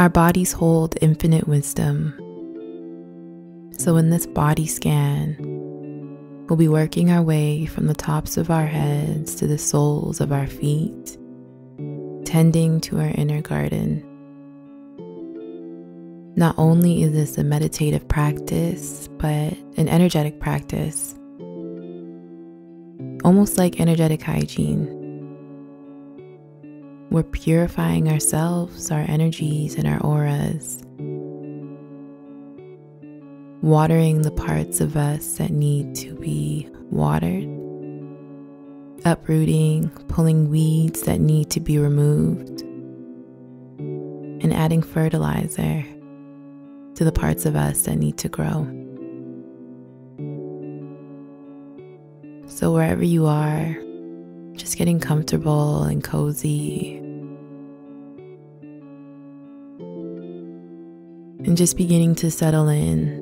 Our bodies hold infinite wisdom. So in this body scan, we'll be working our way from the tops of our heads to the soles of our feet, tending to our inner garden. Not only is this a meditative practice, but an energetic practice, almost like energetic hygiene. We're purifying ourselves, our energies, and our auras, watering the parts of us that need to be watered, uprooting, pulling weeds that need to be removed, and adding fertilizer to the parts of us that need to grow. So wherever you are, just getting comfortable and cozy, and just beginning to settle in.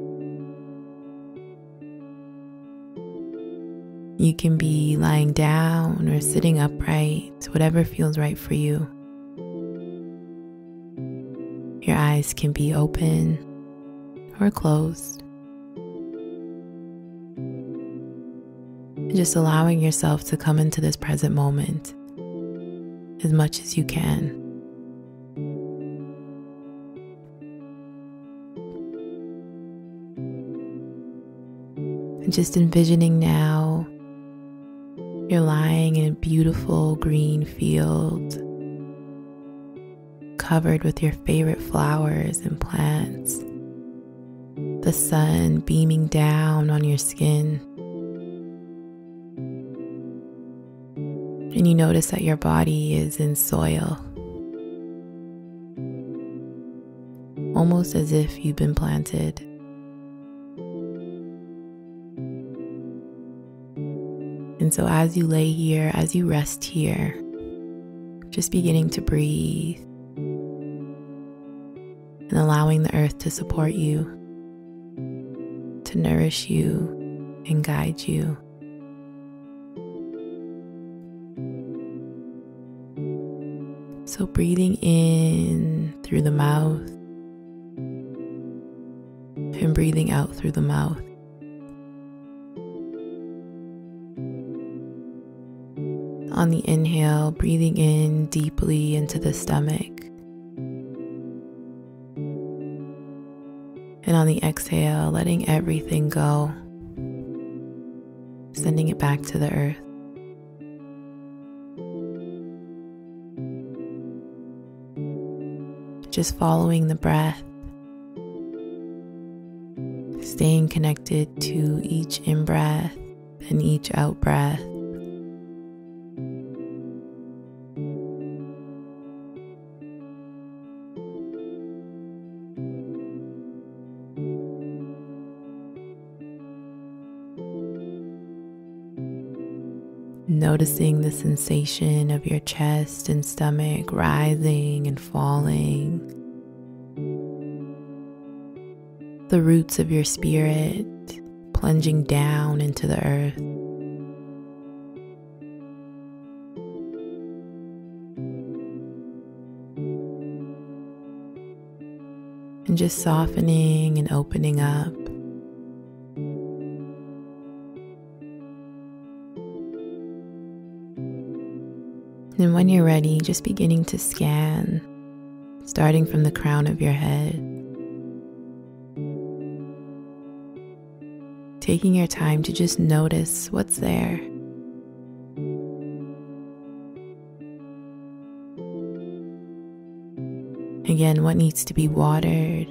You can be lying down or sitting upright, whatever feels right for you. Your eyes can be open or closed. Just allowing yourself to come into this present moment as much as you can. And just envisioning now you're lying in a beautiful green field covered with your favorite flowers and plants, the sun beaming down on your skin. And you notice that your body is in soil, almost as if you've been planted. And so as you lay here, as you rest here, just beginning to breathe and allowing the earth to support you, to nourish you and guide you. So breathing in through the mouth and breathing out through the mouth. On the inhale, breathing in deeply into the stomach. And on the exhale, letting everything go, sending it back to the earth. Just following the breath, staying connected to each in-breath and each out-breath. Noticing the sensation of your chest and stomach rising and falling, the roots of your spirit plunging down into the earth. And just softening and opening up. And when you're ready, just beginning to scan, starting from the crown of your head. Taking your time to just notice what's there. Again, what needs to be watered,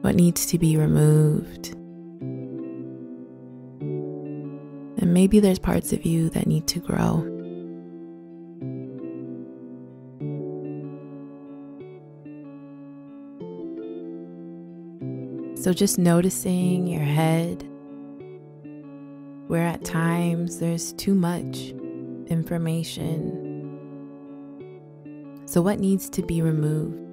what needs to be removed. And maybe there's parts of you that need to grow. So just noticing your head, where at times there's too much information. So what needs to be removed?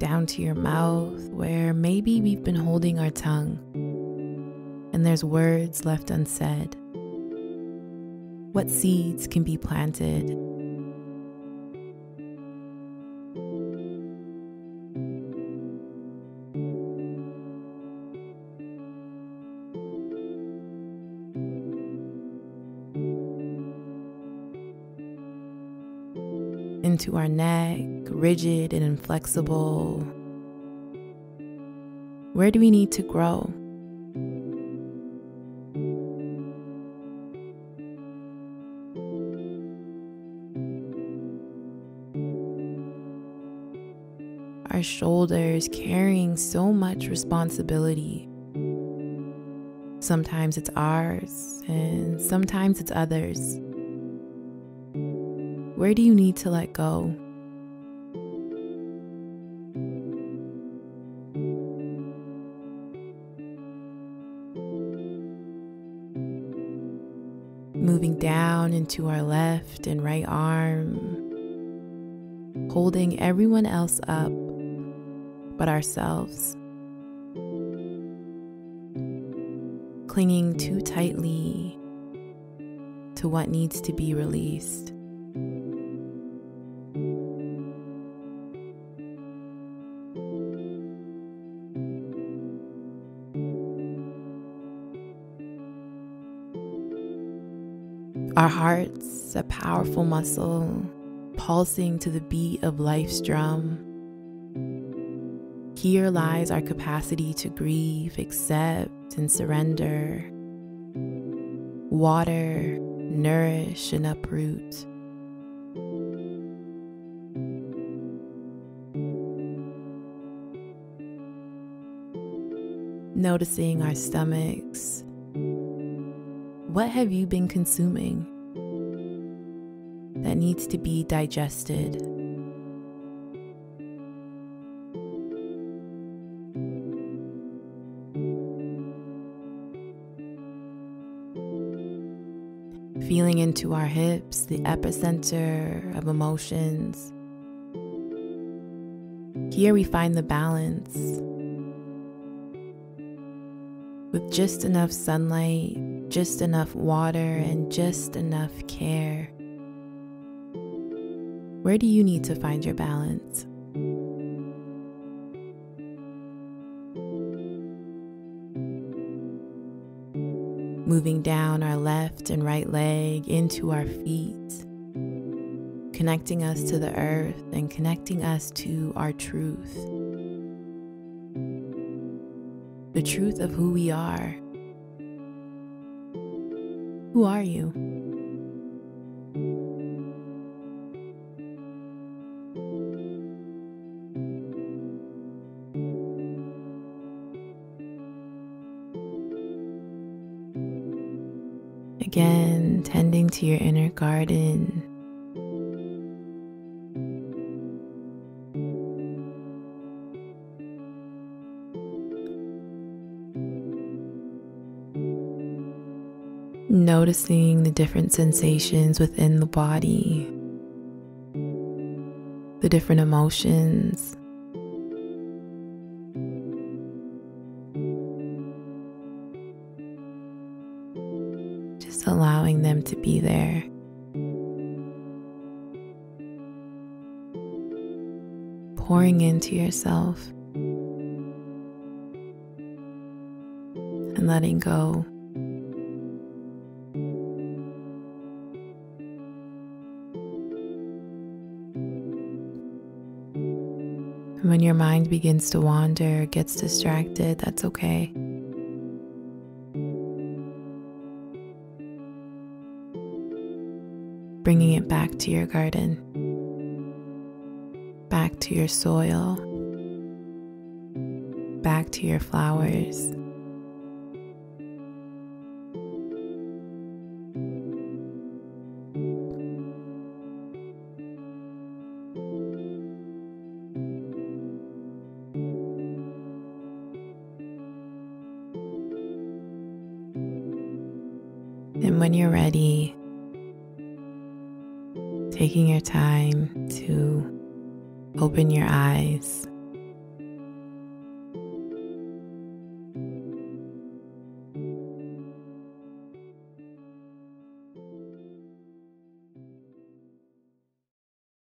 Down to your mouth, where maybe we've been holding our tongue and there's words left unsaid. what seeds can be planted. Into our neck, rigid and inflexible. Where do we need to grow? Our shoulders carrying so much responsibility. Sometimes it's ours and sometimes it's others. Where do you need to let go? Moving down into our left and right arm, holding everyone else up but ourselves, clinging too tightly to what needs to be released. Our hearts, a powerful muscle, pulsing to the beat of life's drum. Here lies our capacity to grieve, accept, and surrender. Water, nourish, and uproot. Noticing our stomachs. What have you been consuming that needs to be digested? Feeling into our hips, the epicenter of emotions. Here we find the balance with just enough sunlight, just enough water, and just enough care. Where do you need to find your balance? Moving down our left and right leg into our feet, connecting us to the earth and connecting us to our truth. The truth of who we are. Who are you? Again, tending to your inner garden. Noticing the different sensations within the body, the different emotions. Just allowing them to be there. Pouring into yourself and letting go. When your mind begins to wander, gets distracted, that's okay. Bringing it back to your garden, back to your soil, back to your flowers. And when you're ready, taking your time to open your eyes.